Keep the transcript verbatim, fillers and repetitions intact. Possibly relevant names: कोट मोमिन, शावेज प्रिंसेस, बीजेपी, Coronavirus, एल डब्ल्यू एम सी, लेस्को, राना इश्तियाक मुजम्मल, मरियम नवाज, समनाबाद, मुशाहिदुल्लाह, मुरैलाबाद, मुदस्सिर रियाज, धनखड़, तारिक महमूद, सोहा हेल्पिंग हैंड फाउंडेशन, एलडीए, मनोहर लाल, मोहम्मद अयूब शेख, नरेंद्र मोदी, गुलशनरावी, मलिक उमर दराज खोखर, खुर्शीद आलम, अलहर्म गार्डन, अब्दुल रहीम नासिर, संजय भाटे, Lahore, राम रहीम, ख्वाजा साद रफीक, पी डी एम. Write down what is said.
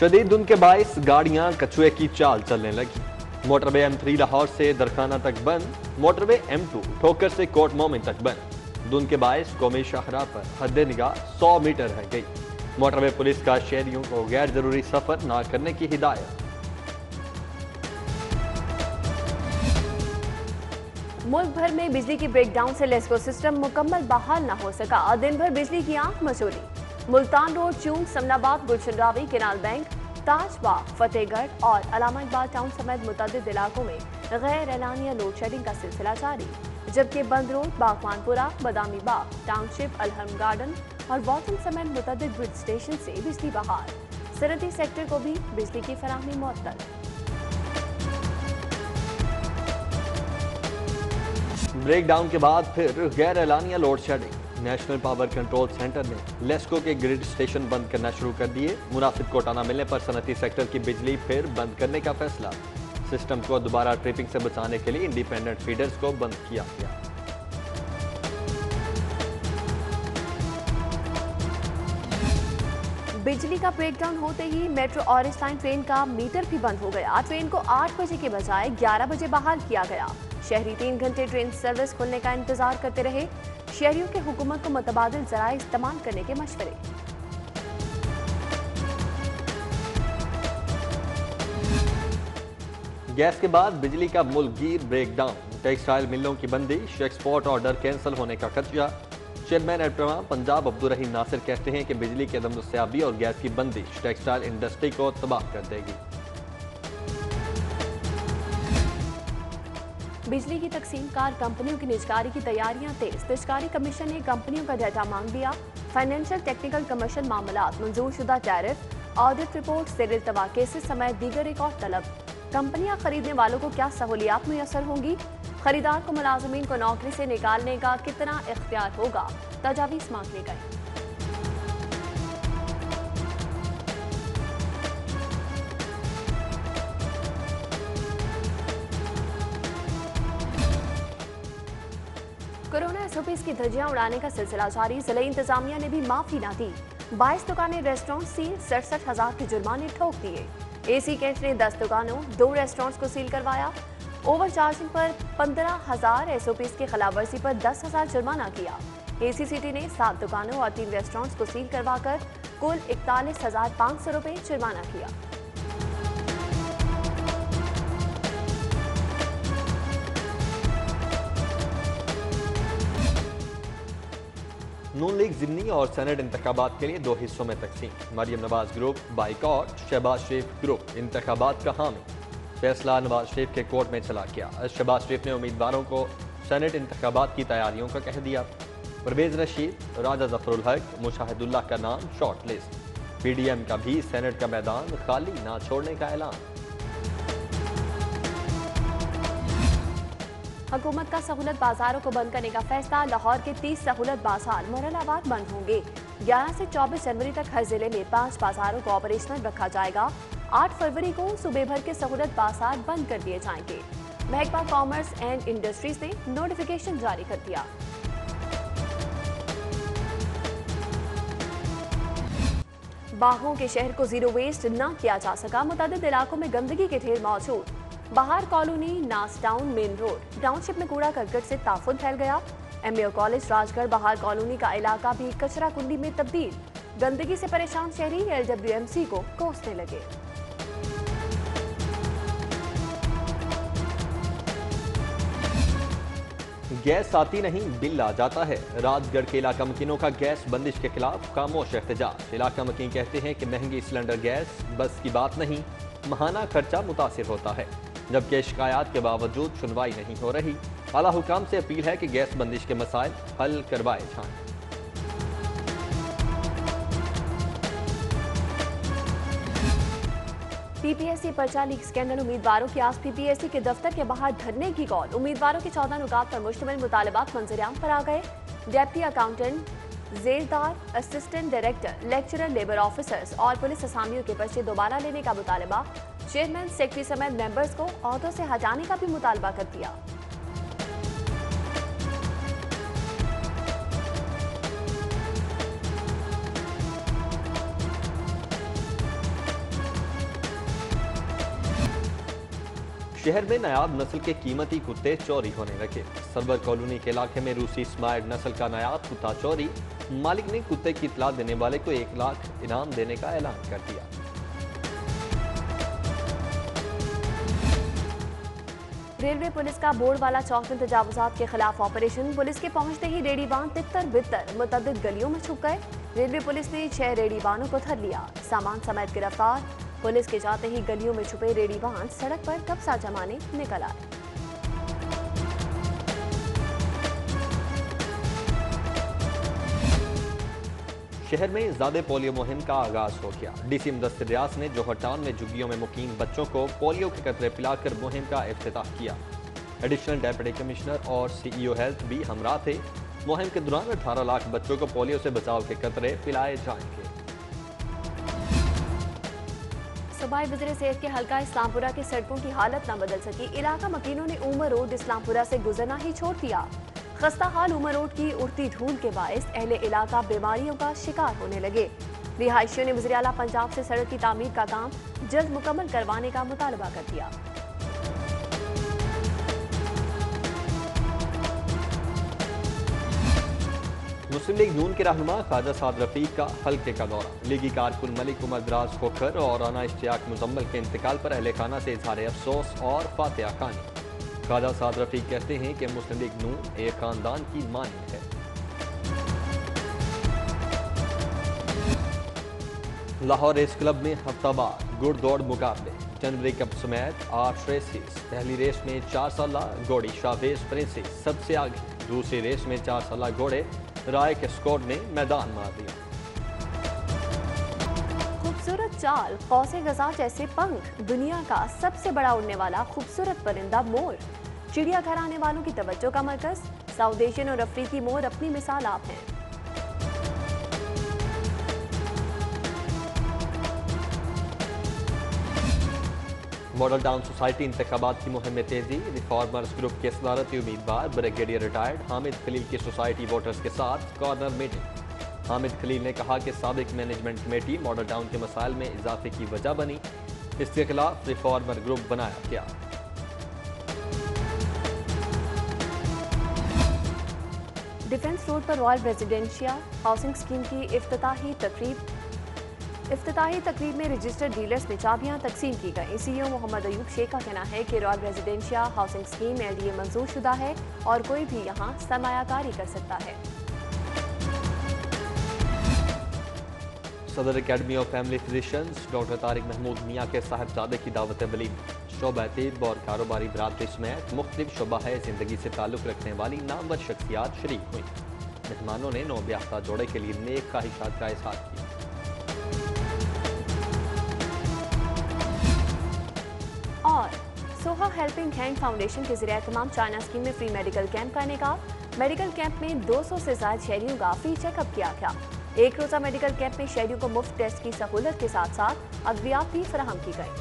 शदीद धुंध के बायस गाड़ियां कछुए की चाल चलने लगी। मोटरवे एम थ्री लाहौर से दरखाना तक बंद, मोटरवे एम टू ठोकर से कोट मोमिन तक बंद। धुंध के बायस कौमी शाहरा पर हद निगाह सौ मीटर रह गई। मोटरवे पुलिस का शहरियों को गैर जरूरी सफर ना करने की हिदायत। मुल्क भर में बिजली की ब्रेकडाउन से लेस्को सिस्टम मुकम्मल बहाल न हो सका। दिन भर बिजली की आंख मचोली। Multan road, Chung, समनाबाद, गुलशनरावी, canal bank, Tajbagh, Fatehgarh और अलामाबाद टाउन समेत मुतअद्दिद इलाकों में गैर एलानिया लोड शेडिंग का सिलसिला जारी। जबकि बंद road, Baghbanpura, Badami Bagh township, अलहर्म गार्डन और वॉटन समेत मुतअद्दिद ग्रिड स्टेशन से बिजली बहाल। सनअती सेक्टर को भी बिजली की फराहमी मुअत्तल। ब्रेकडाउन के बाद फिर गैर एलानिया load shedding. National power control centre ने लेस्को के ग्रिड स्टेशन बंद करना शुरू कर दिए। मुनासिब कोटा न मिलने पर सनअती सेक्टर की बिजली फिर बंद करने का फैसला। सिस्टम को दोबारा ट्रिपिंग से बचाने के लिए इंडिपेंडेंट फीडर्स को बंद किया गया। बिजली का ब्रेकडाउन होते ही मेट्रो ऑरेंज लाइन ट्रेन का मीटर भी बंद हो गया। ट्रेन को आठ बजे के बजाय ग्यारह बजे बहाल किया गया। शहरी तीन घंटे ट्रेन सर्विस खुलने का इंतजार करते रहे। शहरियों के हुकूमत को मुतबादिल जराए इस्तेमाल करने के मशवरे। गैस के बाद बिजली का मुल्कगीर ब्रेकडाउन। टेक्सटाइल मिलों की बंदिश, एक्सपोर्ट ऑर्डर कैंसिल होने का खदशा। चेयरमैन एटप्रमा पंजाब अब्दुल रहीम नासिर कहते हैं कि बिजली के अदम दस्तयाबी और गैस की बंदिश टेक्सटाइल इंडस्ट्री को तबाह कर देगी। बिजली की तकसीम कार कंपनियों की निजकारी की तैयारियां तेज। निजकारी कमीशन ने कंपनियों का डाटा मांग लिया। फाइनेंशियल, टेक्निकल, कमर्शियल मामलात, मंजूर शुदा टैरिफ, ऑडिट रिपोर्ट, सेरिल तवा केसेस समेत दीगर रिकॉर्ड तलब। कंपनियां खरीदने वालों को क्या सहूलियात मुयसर होंगी? खरीदार को मुलाजमीन को नौकरी से निकालने का कितना इख्तियार होगा? तजावीज़ मांगने गए। कोरोना एस ओ पीज़ की धज्जियां उड़ाने का सिलसिला जारी। जिले इंतजामिया ने भी माफी ना दी। बाईस दुकानें, रेस्टोरेंट सील। सड़सठ हजार के जुर्माने ठोक दिए। एसी कैंट ने दस दुकानों, दो रेस्टोरेंट्स को सील करवाया। ओवर चार्जिंग पर पंद्रह हजार, एस ओ पीज़ की खिलाफवर्जी पर दस हजार जुर्माना किया। एसी सिटी ने सात दुकानों और तीन रेस्टोरेंट्स को सील करवाकर कुल इकतालीस हजार पाँच सौ रुपये जुर्माना किया। नून लीग जिमनी और सेनेट इंतखाबात के लिए दो हिस्सों में तकसीम। मरियम नवाज group boycott, Shahbaz Sharif group इंतखाबात का हामी। फैसला नवाज शरीफ के कोर्ट में चला गया। शहबाज शरीफ ने उम्मीदवारों को सेनेट इंतखाबात की तैयारियों का कह दिया। परवेज रशीद, राजा जफरुल हक, मुशाहिदुल्लाह का नाम short list. पी डी एम का भी सेनेट का मैदान खाली ना छोड़ने का ऐलान। हुकूमत का सहूलत बाजारों को बंद करने का फैसला। लाहौर के तीस सहूलत बाजार मुरैलाबाद बंद होंगे। ग्यारह से चौबीस जनवरी तक हर जिले में पाँच बाजारों को ऑपरेशनल रखा जाएगा। आठ फरवरी को सूबे भर के सहूलत बाजार बंद कर दिए जाएंगे। महकमा कॉमर्स एंड इंडस्ट्रीज ने नोटिफिकेशन जारी कर दिया। बागों के शहर को जीरो वेस्ट न किया जा सका। मुतअद्दिद इलाकों में गंदगी के ढेर मौजूद। बाहर कॉलोनी, नास टाउन, मेन रोड टाउनशिप में कूड़ा करकट से ताफुद फैल गया। M A O college, Rajgarh, बाहर कॉलोनी का इलाका भी कचरा कुंडी में तब्दील। गंदगी से परेशान शहरी एल डब्ल्यू एम सी को कोसने लगे। गैस आती नहीं, बिल आ जाता है। राजगढ़ के इलाका मकीनों का गैस बंदिश के खिलाफ खामोश एहतजाज। इलाका मकीन कहते हैं कि महंगी सिलेंडर गैस बस की बात नहीं, महाना खर्चा मुतासिर होता है। जबकि शिकायत के बावजूद सुनवाई नहीं हो रही। आला हुकाम से अपील है कि गैस बंदिश के मसाइल हल करवाए जाएं। पी पी एस सी पर्चा लीक स्कैंडल उम्मीदवारों की आज पी पी एस सी के दफ्तर के बाहर धरने की कॉल। उम्मीदवारों के चौदह नुकात पर मुश्तमिल मुतालबात मंजरियाम पर आ गए। डेप्टी अकाउंटेंट, जेलदार, assistant director, lecturer, labour officers और पुलिस असामियों के पर्चे दोबारा लेने का मुतालबा। चेयरमैन, सेक्रेटरी समेत मेंबर्स को अहदों से हटाने का भी मुतालबा कर दिया। शहर में नायाब नस्ल के कीमती कुत्ते चोरी होने लगे। सरवर कॉलोनी के इलाके में रूसी स्मार्ट नस्ल का नायाब कुत्ता चोरी, मालिक ने कुत्ते की इतला देने वाले को एक लाख इनाम देने का ऐलान कर दिया। रेलवे पुलिस का बोर्डवाला चौक में तजावुजात के खिलाफ ऑपरेशन। पुलिस के पहुंचते ही रेडीबान तितर बितर मुतअद्दिद गलियों में छुप गए। रेलवे पुलिस ने छह रेडीबानों को धर लिया, सामान समेत गिरफ्तार। पुलिस के जाते ही गलियों में छुपे रेडीबान सड़क पर कब्जा जमाने निकल आए। शहर में ज़ादे पोलियो मुहिम का आगाज हो गया। डीसी मुदस्सिर रियाज ने जोहरटाउन में झुग्गियों में मुकीम बच्चों को पोलियो के कतरे पिलाकर मुहिम का इफ्तिताह किया। एडिशनल डेप्यूटी कमिश्नर और सीईओ हेल्थ भी हमरा थे। मुहिम के दौरान अठारह लाख बच्चों को पोलियो से बचाव के कतरे पिलाए जाएंगे। सूबाई वज़ीर सेहत के हल्का इस्लामपुरा की सड़कों की हालत न बदल सकी। इलाका मकीनों ने उमर रोड इस्लामपुरा से गुजरना ही छोड़ दिया। खस्ता हाल उमर रोड की उड़ती धूल के बायस अहले इलाका बीमारियों का शिकार होने लगे। रिहायशियों ने वज़ीर आला पंजाब से सड़क की तामीर का काम जल्द मुकम्मल करवाने का मुतालबा कर दिया। मुस्लिम लीग नून के रहनुमा ख्वाजा साद रफीक का हल्के का दौरा। लीगी कारकुन मलिक उमर दराज खोखर और राना इश्तियाक मुजम्मल के इंतकाल पर अहले खाना से इजहार अफसोस और फातिहा खानी। ख्वाजा साद रफीक कहते हैं कि मुस्लिम लीग नून एक खानदान की मानिंद है। लाहौर रेस क्लब में हफ्तावार घुड़ दौड़ मुकाबले। जनवरी कप समेत आठ रेसेस। पहली रेस में चार साला घोड़ी शावेज प्रिंसेस सबसे आगे। दूसरी रेस में चार साला घोड़े राय के स्कोर ने मैदान मार दिया। खूबसूरत चाल, कौसे गजा जैसे पंख। दुनिया का सबसे बड़ा उड़ने वाला खूबसूरत परिंदा मोर चिड़ियाघर आने वालों की तवज्जो का मरकज। साउथ एशियन और अफ्रीकी मोर अपनी मिसाल आप हैं। मॉडल टाउन सोसाइटी इंतखाबात की मुहिम में तेजी। रिफॉर्मर्स ग्रुप के सदारती उम्मीदवार ब्रिगेडियर रिटायर्ड हामिद खलील की सोसाइटी वोटर्स के साथ कॉर्नर मीटिंग। हामिद खलील ने कहा कि साबिक मैनेजमेंट कमेटी मॉडल टाउन के मसाइल में इजाफे की वजह बनी, इसके खिलाफ रिफॉर्मर ग्रुप बनाया गया। डिफेंस रोड पर रॉयल रेजिडेंशिया हाउसिंग स्कीम की इफ्तिताही तकरीब इफ्तिताही तकरीब में रजिस्टर्ड डीलर्स में चाबियां तकसीम की गई। सीईओ मोहम्मद अयूब शेख का कहना है कि royal residencia housing scheme एलडीए मंजूर शुदा है और कोई भी यहां सरमायाकारी कर सकता है। सदर academy of family physicians doctor तारिक महमूद Mian के साहिबजादे की दावत वलीम। शोबा तब और कारोबारी बरादरी समेत मुख्तलिफ शोबाए ज़िंदगी से ताल्लुक़ रखने वाली नामवर शख्सियात शरीक हुई। मेहमानों ने नौ ब्याफ्ता जोड़े के लिए नेक ख्वाहिशात का इज़हार किया। और सोहा हेल्पिंग हैंड फाउंडेशन के ज़रिए तमाम चाइना स्कीम में फ्री मेडिकल कैंप का इनेकाद। मेडिकल कैंप में दो सौ से ज्यादा शहरियों का फ्री चेकअप किया गया। एक रोजा मेडिकल कैंप में शहरियों को मुफ्त टेस्ट की सहूलत के साथ साथ अद्वियात भी फराहम की गई।